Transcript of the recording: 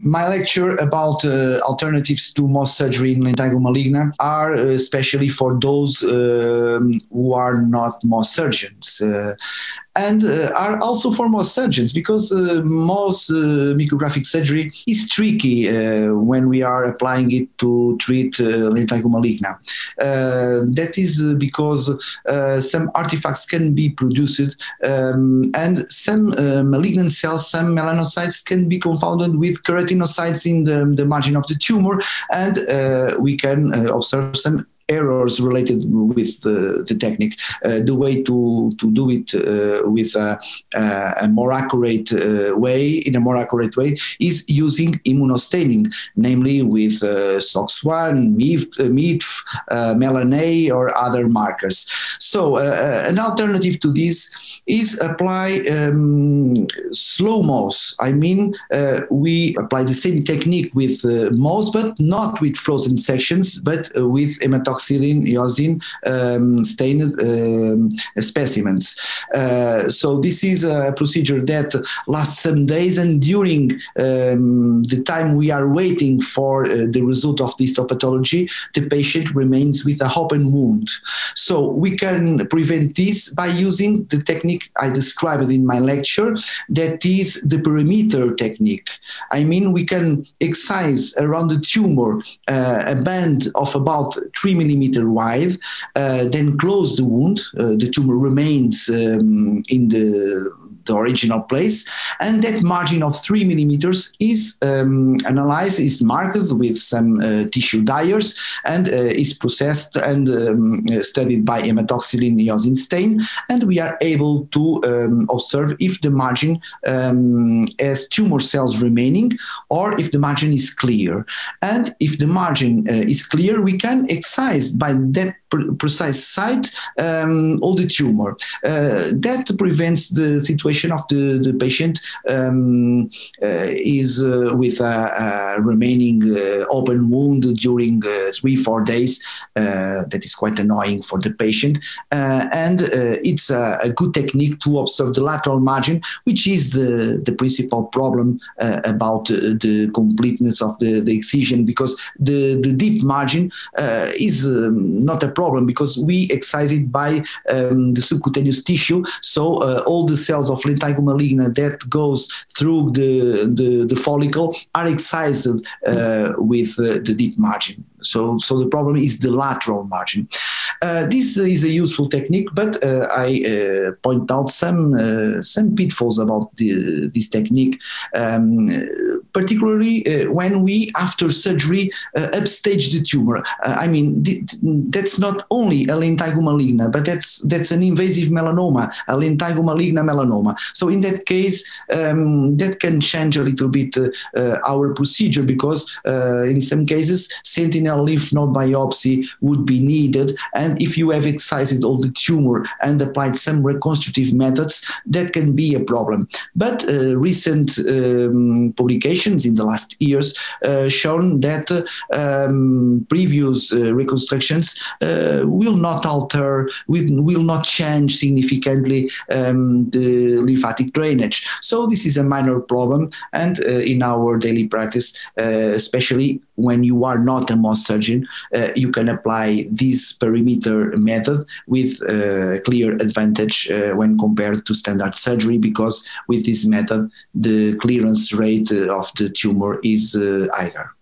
My lecture about alternatives to Mohs surgery in lentigo maligna are especially for those who are not Mohs surgeons and are also for Mohs surgeons, because Mohs micrographic surgery is tricky when we are applying it to treat lentigo maligna. That is because some artifacts can be produced and some malignant cells, some melanocytes can be confounded with keratinocytes in the margin of the tumor, and we can observe some errors related with the technique. The way to do it with a more accurate way, in a more accurate way, is using immunostaining, namely with SOX1, MIF, Melan-A, or other markers. So an alternative to this is apply slow-Mohs. I mean, we apply the same technique with Mohs, but not with frozen sections, but with hematoxylin, eosin stained specimens. So this is a procedure that lasts some days, and during the time we are waiting for the result of this histopathology, the patient remains with an open wound. So we can prevent this by using the technique I described in my lecture, that is the perimeter technique. I mean, we can excise around the tumor a band of about 3 millimeters wide, then close the wound. The tumor remains in the original place, and that margin of 3 millimeters is analyzed, is marked with some tissue dyers, and is processed and studied by hematoxylin eosin stain, and we are able to observe if the margin has tumor cells remaining or if the margin is clear. And if the margin is clear, we can excise by that precise site all the tumor. That prevents the situation of the patient is with a remaining open wound during 3-4 days. That is quite annoying for the patient, and it's a good technique to observe the lateral margin, which is the principal problem about the completeness of the excision, because the deep margin is not a problem, because we excise it by the subcutaneous tissue, so all the cells of lentigo maligna that goes through the follicle are excised with the deep margin. So the problem is the lateral margin. This is a useful technique, but I point out some pitfalls about this technique, particularly when we, after surgery, upstage the tumor. I mean, that's not only a lentigo maligna, but that's an invasive melanoma, a lentigo maligna melanoma. So in that case, that can change a little bit our procedure, because in some cases, sentinel lymph node biopsy would be needed. And if you have excised all the tumor and applied some reconstructive methods, that can be a problem. But recent publications in the last years shown that previous reconstructions will not change significantly the lymphatic drainage. So this is a minor problem, and in our daily practice, especially when you are not a Mohs surgeon, you can apply this perimeter method with clear advantage when compared to standard surgery, because with this method, the clearance rate of the tumor is higher.